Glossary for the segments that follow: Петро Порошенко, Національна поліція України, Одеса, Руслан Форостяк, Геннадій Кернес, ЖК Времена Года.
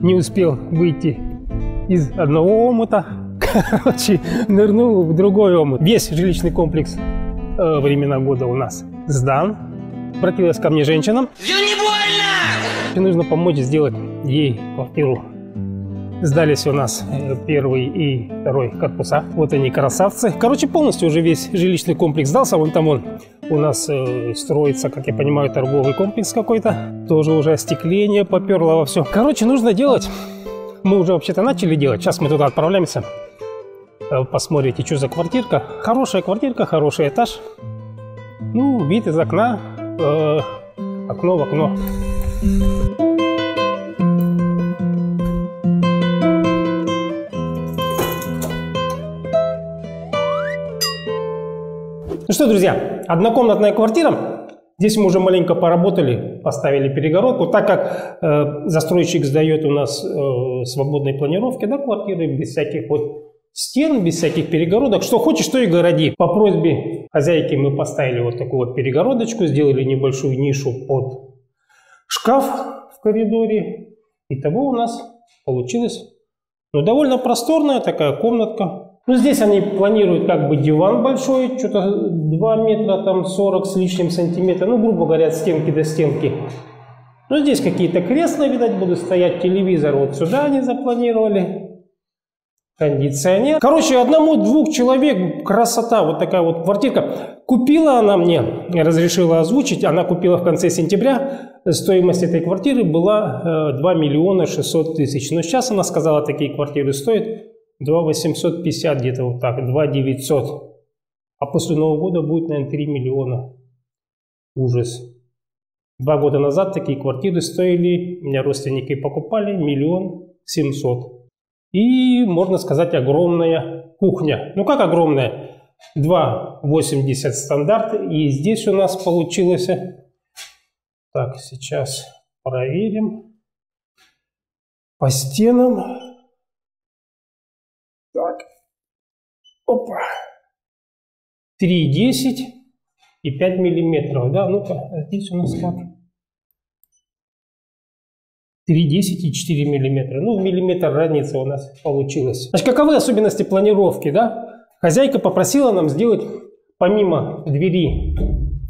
не успел выйти из одного омута, короче, нырнул в другой омут. Весь жилищный комплекс «Времена года» у нас сдан. Обратилась ко мне женщина. Не больно! Мне нужно помочь сделать ей квартиру. Сдались у нас первый и второй корпуса. Вот они, красавцы. Короче, полностью уже весь жилищный комплекс сдался. Вон там он у нас строится, как я понимаю, торговый комплекс какой-то. Тоже уже остекление поперло во все. Короче, нужно делать. Мы уже вообще-то начали делать. Сейчас мы туда отправляемся. Посмотрите, что за квартирка. Хорошая квартирка, хороший этаж. Ну, вид из окна. Окно в окно. Ну что, друзья, однокомнатная квартира. Здесь мы уже маленько поработали, поставили перегородку. Так как застройщик сдает у нас свободные планировки, да, квартиры, без всяких вот стен, без всяких перегородок. Что хочешь, то и городи. По просьбе хозяйки мы поставили вот такую вот перегородочку, сделали небольшую нишу под шкаф в коридоре. Итого у нас получилось, ну, довольно просторная такая комнатка. Ну, здесь они планируют как бы диван большой, что-то 2 метра, там 40 с лишним сантиметра, ну, грубо говоря, от стенки до стенки. Ну, здесь какие-то кресла, видать, будут стоять, телевизор вот сюда они запланировали, кондиционер. Короче, одному-двух человек, красота, вот такая вот квартирка. Купила она мне, разрешила озвучить, она купила в конце сентября, стоимость этой квартиры была 2 миллиона 600 тысяч, но сейчас она сказала, такие квартиры стоят 2 850, где-то вот так, 2 900. А после Нового года будет, наверное, 3 миллиона. Ужас. 2 года назад такие квартиры стоили, у меня родственники покупали, 1 700 000. И, можно сказать, огромная кухня. Ну как огромная? 2,80 стандарт. И здесь у нас получилось... Так, сейчас проверим. По стенам... Так, опа, 3,10 и 5 миллиметров, да, ну-ка, здесь у нас как 3,10 и 4 миллиметра, ну, миллиметр разница у нас получилась. Значит, каковы особенности планировки, да? Хозяйка попросила нам сделать, помимо двери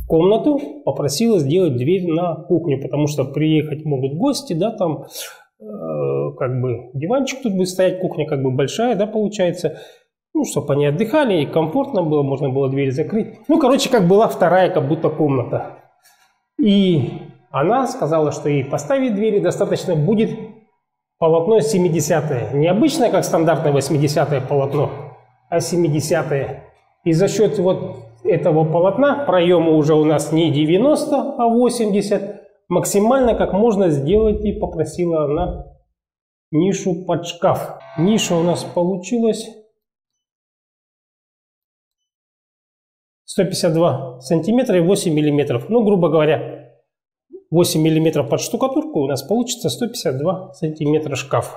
в комнату, попросила сделать дверь на кухню, потому что приехать могут гости, да, там... как бы диванчик тут будет стоять, кухня как бы большая, да, получается, ну, чтобы они отдыхали и комфортно было, можно было дверь закрыть. Ну, короче, как была вторая как будто комната. И она сказала, что ей поставить двери достаточно будет полотно 70-е. Не обычное, как стандартное 80-е полотно, а 70-е. И за счет вот этого полотна проема уже у нас не 90, а 80. Максимально, как можно сделать, и попросила она нишу под шкаф. Ниша у нас получилась 152 сантиметра и 8 миллиметров. Ну, грубо говоря, 8 миллиметров под штукатурку у нас получится 152 сантиметра шкаф.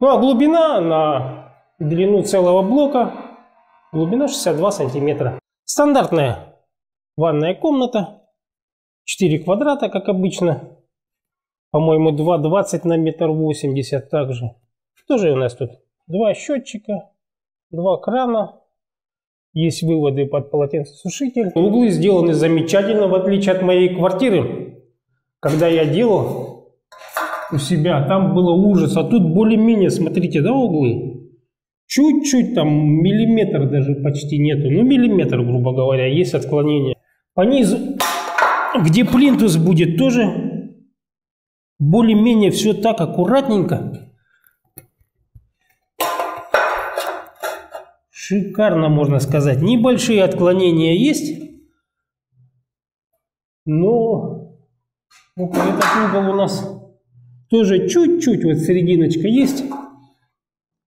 Ну, а глубина на длину целого блока, глубина 62 сантиметра. Стандартная ванная комната. 4 квадрата, как обычно. По-моему, 2,20 на 1,80 м также. Что же у нас тут? 2 счетчика, 2 крана. Есть выводы под полотенцесушитель. Углы сделаны замечательно, в отличие от моей квартиры. Когда я делал у себя, там было ужас. А тут более-менее, смотрите, да, углы? Чуть-чуть, там миллиметр даже почти нету. Ну, миллиметр, грубо говоря, есть отклонение. По низу... Где плинтус будет тоже более-менее все так аккуратненько. Шикарно, можно сказать. Небольшие отклонения есть, но вот этот угол у нас тоже чуть-чуть, вот серединочка есть.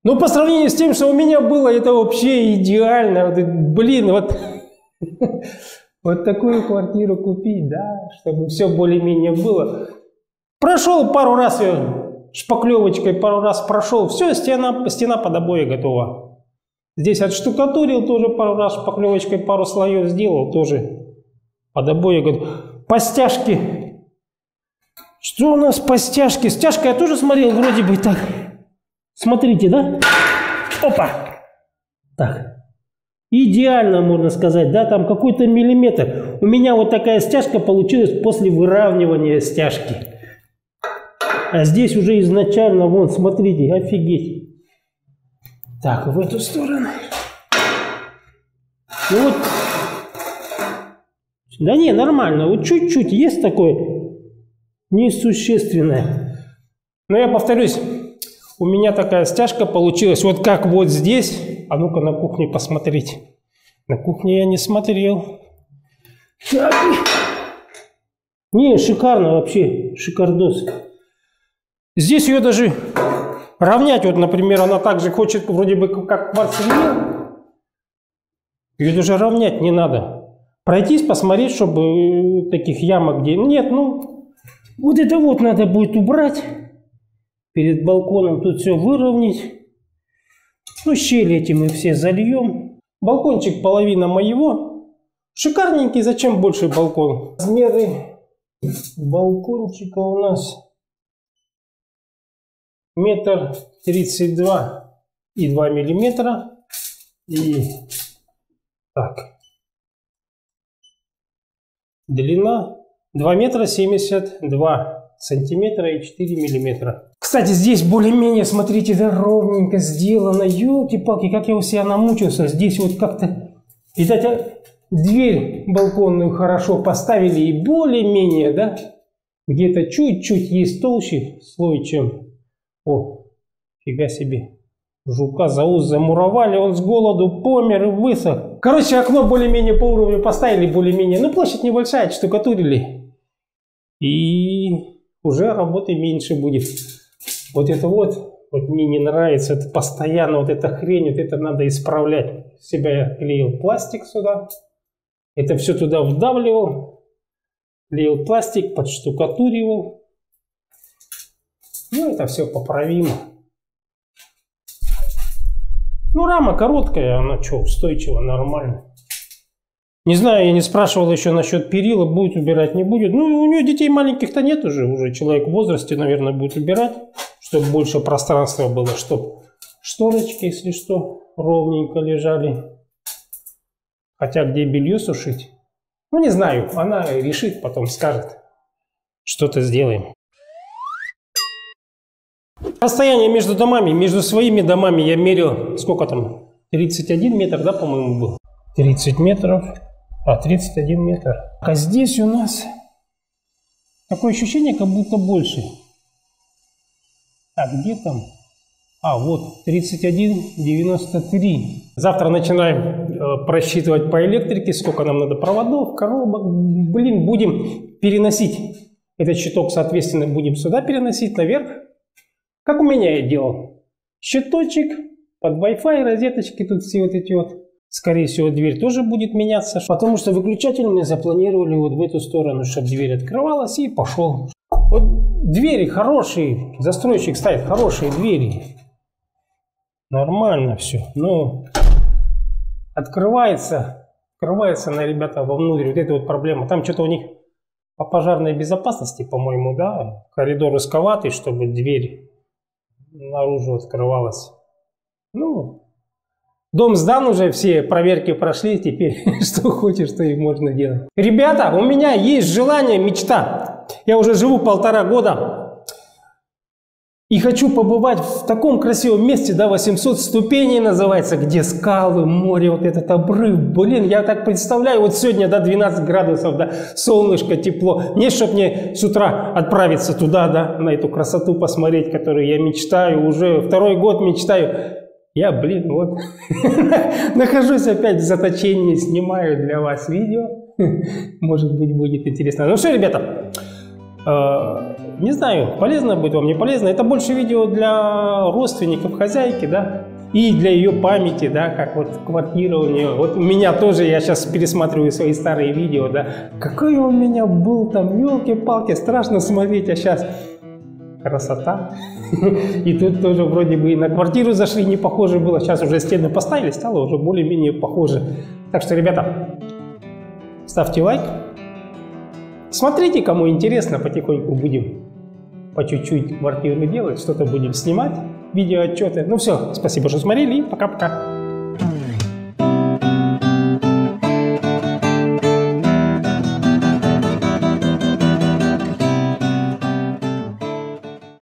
Но по сравнению с тем, что у меня было, это вообще идеально. Блин, вот... Вот такую квартиру купить, да, чтобы все более-менее было. Прошел пару раз ее шпаклевочкой, пару раз прошел. Все, стена под обои готова. Здесь отштукатурил тоже пару раз шпаклевочкой, пару слоев сделал тоже под обои готов. По стяжке Что у нас по стяжке? Стяжка я тоже смотрел, вроде бы так. Смотрите, да? Опа! Так. Идеально, можно сказать, да, там какой-то миллиметр. У меня вот такая стяжка получилась после выравнивания стяжки. А здесь уже изначально, вон, смотрите, офигеть. Так, в эту сторону. Ну вот. Да не, нормально. Вот чуть-чуть есть такое несущественное. Но я повторюсь, у меня такая стяжка получилась. Вот как вот здесь. А ну-ка на кухне посмотрите. На кухне я не смотрел. Так. Не, шикарно вообще. Шикардос. Здесь ее даже равнять. Вот, например, она также хочет вроде бы как кварцевую. Ее даже равнять не надо. Пройтись, посмотреть, чтобы таких ямок где нет. Ну, вот это вот надо будет убрать. Перед балконом тут все выровнять. Ну, щели эти мы все зальем. Балкончик половина моего. Шикарненький, зачем больше балкон? Размеры балкончика у нас 1,32 м и 2 мм. И так. Длина 2,72 м и 4 мм. Кстати, здесь более-менее, смотрите, да, ровненько сделано. Ёлки-палки, как я у себя намучился. Здесь вот как-то, видать, дверь балконную хорошо поставили. И более-менее, да, где-то чуть-чуть есть толще слой, чем... О, фига себе. Жука за ус замуровали, он с голоду помер и высох. Короче, окно более-менее по уровню поставили, более-менее. Ну, площадь небольшая, штукатурили. И уже работы меньше будет. Вот это вот мне не нравится. Это постоянно вот эта хрень, вот это надо исправлять. Себя я клеил пластик сюда. Это все туда вдавливал. Клеил пластик, подштукатуривал. Ну, это все поправимо. Ну, рама короткая, она что, устойчива, нормально. Не знаю, я не спрашивал еще насчет перила, будет убирать, не будет. Ну, у нее детей маленьких-то нет уже человек в возрасте, наверное, будет убирать, чтобы больше пространства было, чтобы шторочки, если что, ровненько лежали. Хотя где белье сушить? Ну, не знаю, она решит, потом скажет, что-то сделаем. Расстояние между домами, между своими домами я мерил, сколько там, 31 метр, да, по-моему, был? 30 метров, а 31 метр. А здесь у нас такое ощущение, как будто больше. Так, где там? А, вот, 31,93. Завтра начинаем просчитывать по электрике, сколько нам надо проводов, коробок. Блин, будем переносить этот щиток, соответственно, будем сюда переносить, наверх. Как у меня я делал. Щиточек, под Wi-Fi, розеточки тут все вот эти вот. Скорее всего, дверь тоже будет меняться. Потому что выключатель мы запланировали вот в эту сторону, чтобы дверь открывалась и пошел. Вот двери хорошие. Застройщик ставит хорошие двери. Нормально все. Но открывается на, ребята, вовнутрь. Вот это вот проблема. Там что-то у них по пожарной безопасности, по-моему, да. Коридор узковатый, чтобы дверь... наружу открывалась. Ну, дом сдан уже, все проверки прошли, теперь что хочешь, что и можно делать. Ребята, у меня есть желание, мечта. Я уже живу 1,5 года и хочу побывать в таком красивом месте, да, 800 ступеней называется, где скалы, море, вот этот обрыв. Блин, я так представляю, вот сегодня, да, 12 градусов, да, солнышко, тепло. Не, чтоб мне с утра отправиться туда, да, на эту красоту посмотреть, которую я мечтаю, уже 2-й год мечтаю. Я, блин, вот, нахожусь опять в заточении, снимаю для вас видео. Может быть, будет интересно. Ну что, ребята, не знаю, полезно будет вам, не полезно. Это больше видео для родственников хозяйки, да, и для ее памяти, да, как вот квартира у нее. Вот у меня тоже, я сейчас пересматриваю свои старые видео, да. Какой у меня был там, ёлки-палки, страшно смотреть, а сейчас красота. И тут тоже вроде бы и на квартиру зашли, не похоже было. Сейчас уже стены поставили, стало уже более-менее похоже. Так что, ребята, ставьте лайк. Смотрите, кому интересно, потихоньку будем по чуть-чуть квартиры делать, что-то будем снимать, видеоотчеты. Ну все, спасибо, что смотрели, и пока-пока.